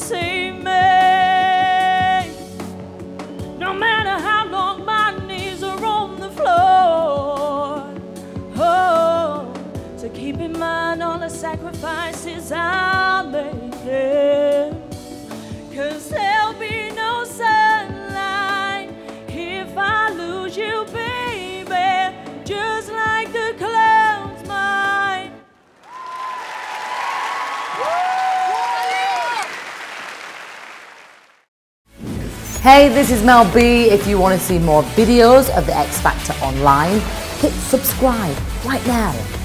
save me. No matter how long my knees are on the floor, oh, so keep in mind all the sacrifices I made, 'cause there'll be no sunlight if I lose you, baby, just like the clouds mine. Hey, this is Mel B. If you want to see more videos of The X Factor online, hit subscribe right now.